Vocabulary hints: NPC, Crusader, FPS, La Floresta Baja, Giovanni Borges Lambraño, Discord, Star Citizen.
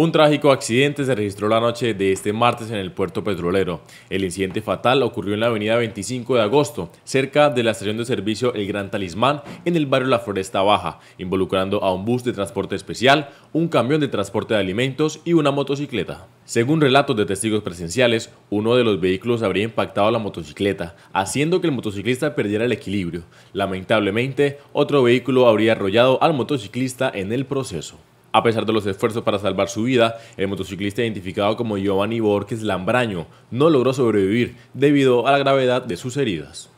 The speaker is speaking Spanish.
Un trágico accidente se registró la noche de este martes en el puerto petrolero. El incidente fatal ocurrió en la avenida 25 de agosto, cerca de la estación de servicio El Gran Talismán, en el barrio La Floresta Baja, involucrando a un bus de transporte especial, un camión de transporte de alimentos y una motocicleta. Según relatos de testigos presenciales, uno de los vehículos habría impactado la motocicleta, haciendo que el motociclista perdiera el equilibrio. Lamentablemente, otro vehículo habría arrollado al motociclista en el proceso. A pesar de los esfuerzos para salvar su vida, el motociclista identificado como Giovanni Borges Lambraño no logró sobrevivir debido a la gravedad de sus heridas.